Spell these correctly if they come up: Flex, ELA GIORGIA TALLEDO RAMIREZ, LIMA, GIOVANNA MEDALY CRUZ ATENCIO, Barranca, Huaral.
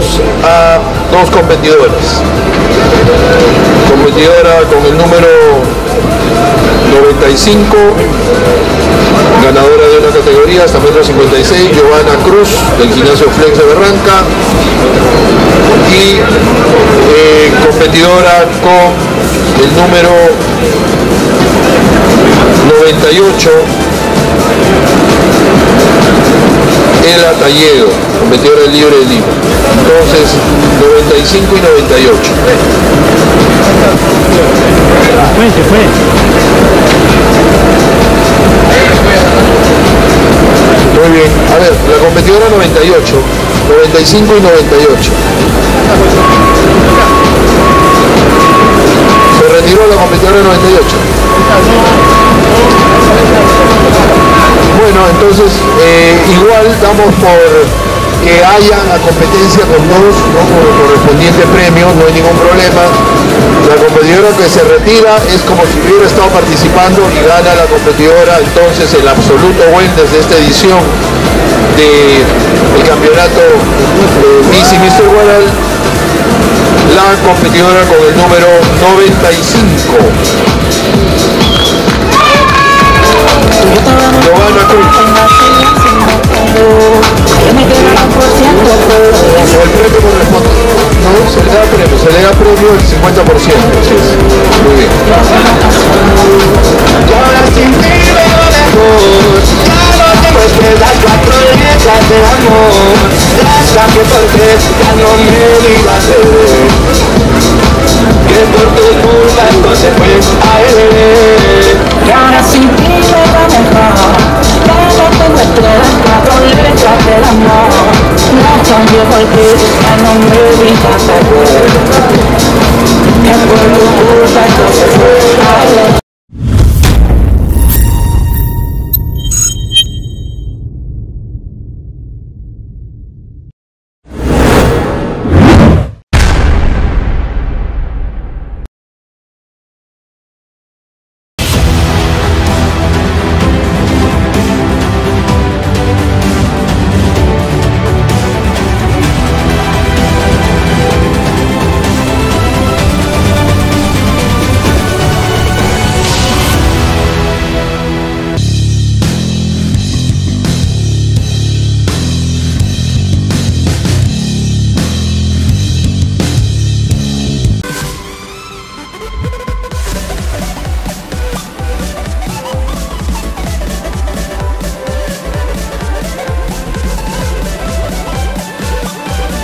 tenemos a dos competidoras. Competidora con el número 95, ganadora de una categoría hasta metro 56, Giovanna Cruz, del gimnasio Flex de Barranca, y competidora con el número 98, Ela Talledo, competidora del Libre de Lima. Entonces, 95 y 98. Muy bien, a ver, la competidora 98, 95 y 98. Se retiró la competidora 98. Bueno, entonces igual damos por que haya la competencia con dos, ¿no? Con el correspondiente premio, no hay ningún problema. La competidora que se retira es como si hubiera estado participando y gana la competidora, entonces el absoluto wellness de esta edición del campeonato de Miss y Mr. Huaral, la competidora con el número 95. Giovanna Cruz. El premio corresponde. No, se le da premio el 50%. Muy bien.